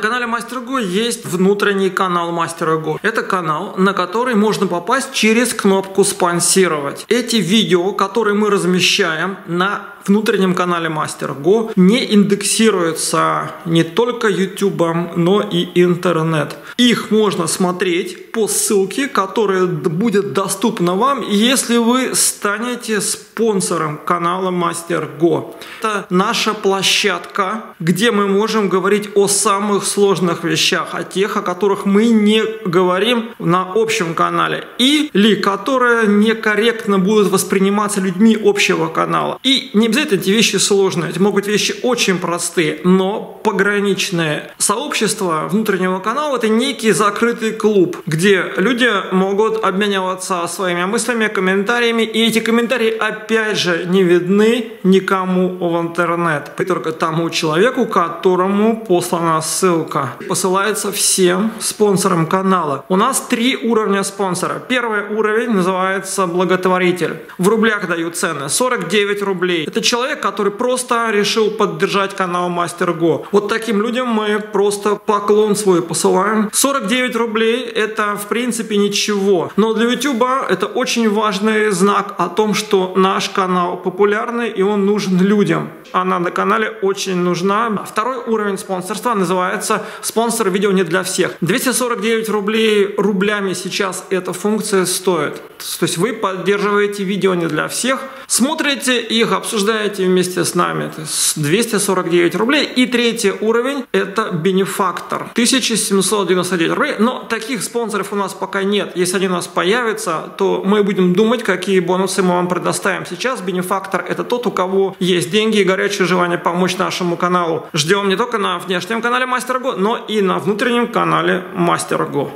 На канале Мастер Го есть внутренний канал Мастера Го. Это канал, на который можно попасть через кнопку «Спонсировать». Эти видео, которые мы размещаем на внутреннем канале Мастер Го, не индексируются не только YouTube, но и интернет. Их можно смотреть по ссылке, которая будет доступна вам, если вы станете спонсором канала Мастер Го. Это наша площадка, где мы можем говорить о самых сложных вещах, о тех, о которых мы не говорим на общем канале, или которые некорректно будут восприниматься людьми общего канала. И не обязательно эти вещи сложные, эти могут быть вещи очень простые, но пограничные. Сообщество внутреннего канала — это некий закрытый клуб, где люди могут обмениваться своими мыслями, комментариями, и эти комментарии опять же не видны никому в интернет, только тому человеку, которому послана ссылка. Посылается всем спонсорам канала. У нас 3 уровня спонсора. Первый уровень называется благотворитель. В рублях дают цены. 49 рублей. Это человек, который просто решил поддержать канал Мастер Го. Вот таким людям мы просто поклон свой посылаем. 49 рублей — это в принципе ничего. Но для YouTube это очень важный знак о том, что наш канал популярный и он нужен людям. Она на канале очень нужна. Второй уровень спонсорства называется «Спонсор видео не для всех». 249 рублей рублями сейчас эта функция стоит. То есть вы поддерживаете видео не для всех, смотрите их, обсуждаете вместе с нами. 249 рублей. И третий уровень – это бенефактор. 1799 рублей. Но таких спонсоров у нас пока нет. Если они у нас появятся, то мы будем думать, какие бонусы мы вам предоставим. Сейчас бенефактор – это тот, у кого есть деньги и горячее желание помочь нашему каналу. Ждем не только на внешнем канале Мастер Го, но и на внутреннем канале Мастер Го.